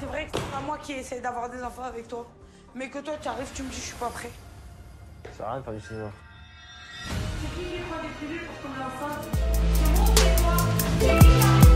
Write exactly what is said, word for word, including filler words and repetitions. c'est vrai que c'est pas moi qui essaie d'avoir des enfants avec toi. Mais que toi, tu arrives, tu me dis je suis pas prêt. Ça sert à rien de faire du cinéma. C'est qui qui prend des pilules pour qu'on me l'enfante? C'est moi ou c'est toi?